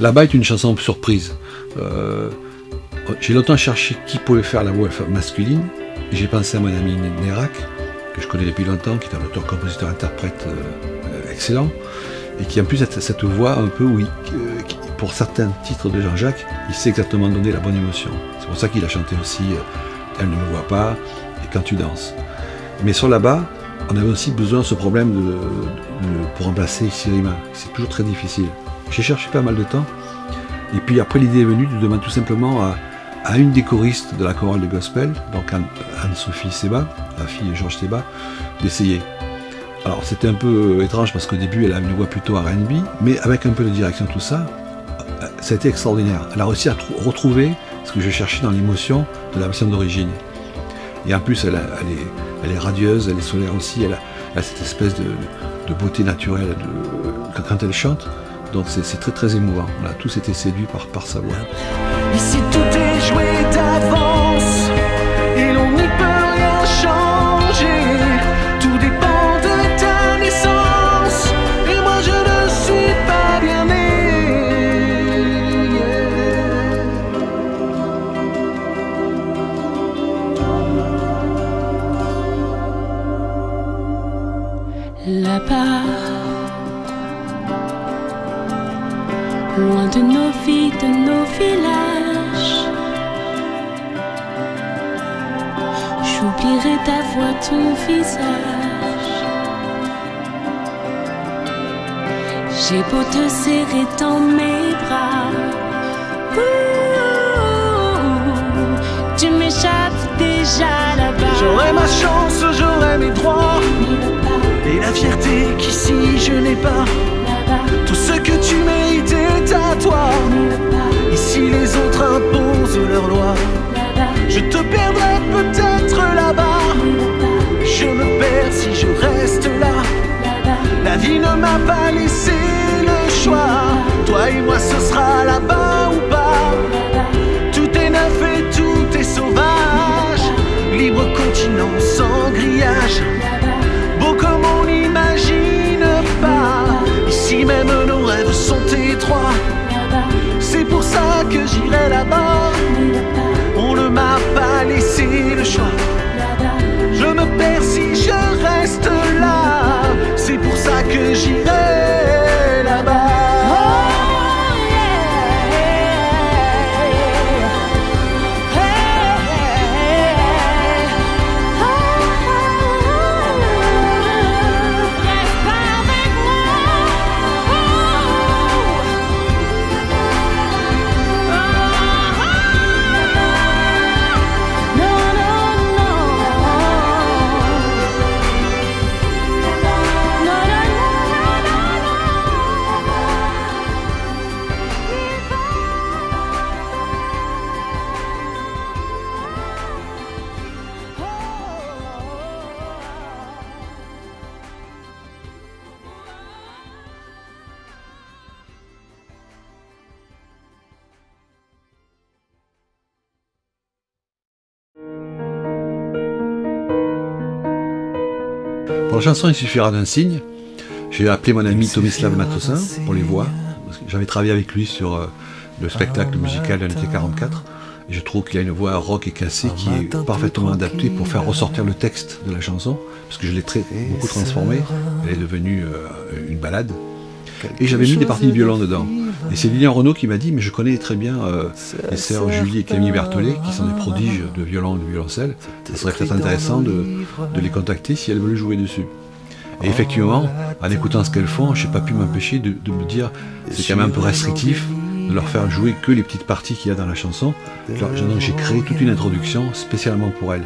Là-bas est une chanson surprise. J'ai longtemps cherché qui pouvait faire la voix masculine. J'ai pensé à mon ami Nérac, que je connais depuis longtemps, qui est un auteur, compositeur, interprète excellent, et qui en plus a cette voix un peu, oui, pour certains titres de Jean-Jacques, il sait exactement donner la bonne émotion. C'est pour ça qu'il a chanté aussi « Elle ne me voit pas » et « Quand tu danses ». Mais sur là-bas, on avait aussi besoin de ce problème pour remplacer Sirima. C'est toujours très difficile. J'ai cherché pas mal de temps, et puis après l'idée est venue de demander tout simplement à une des choristes de la chorale de gospel, donc Anne-Sophie Seba, la fille de Georges Seba, d'essayer. Alors c'était un peu étrange parce qu'au début elle avait une voix plutôt R&B, mais avec un peu de direction, tout ça, ça a été extraordinaire. Elle a réussi à retrouver ce que je cherchais dans l'émotion de la version d'origine. Et en plus elle est radieuse, elle est solaire aussi, elle a cette espèce de beauté naturelle quand elle chante. Donc c'est très très émouvant, on a tous été séduits par sa voix. Ici tout est joué d'avance et l'on n'y peut rien changer. Tout dépend de ta naissance et moi je ne suis pas bien né. Yeah. Là-bas, loin de nos vies, de nos villages, j'oublierai ta voix, ton visage. J'ai beau te serrer dans mes bras, tu m'échappes déjà là-bas. J'aurai ma chance, j'aurai mes droits, et la fierté qu'ici je n'ai pas. Tout ce que tu mérites est à toi. Ici les autres imposent leurs lois. Je te perdrai peut-être là-bas. Je me perds si je reste là. La vie ne m'a pas laissé le choix. Toi et moi ce sera là-bas ou pas. Tout est neuf et tout est sauvage. Libre continent sans grillage. Beau comme on n'imagine pas. Ici même nos rêves sont étroits. C'est pour ça que j'irai là-bas. On ne m'a pas laissé le choix. Je me perds si je reste là. C'est pour ça que j'irai là-bas. Pour la chanson, il suffira d'un signe. J'ai appelé mon ami Tomislav Matosin pour les voix. J'avais travaillé avec lui sur le spectacle musical de l'été 44. Et je trouve qu'il a une voix rock et cassée qui est parfaitement adaptée pour faire ressortir le texte de la chanson, parce que je l'ai beaucoup transformée. Elle est devenue une balade. Et j'avais mis des parties de violon dedans. Et c'est Lilian Renaud qui m'a dit, mais je connais très bien les sœurs Julie et Camille Berthollet, qui sont des prodiges de violon et de violoncelle. Ça serait peut-être intéressant de les contacter si elles veulent jouer dessus. Et effectivement, en écoutant ce qu'elles font, je n'ai pas pu m'empêcher de me dire, c'est quand même un peu restrictif de leur faire jouer que les petites parties qu'il y a dans la chanson. Donc j'ai créé toute une introduction spécialement pour elles.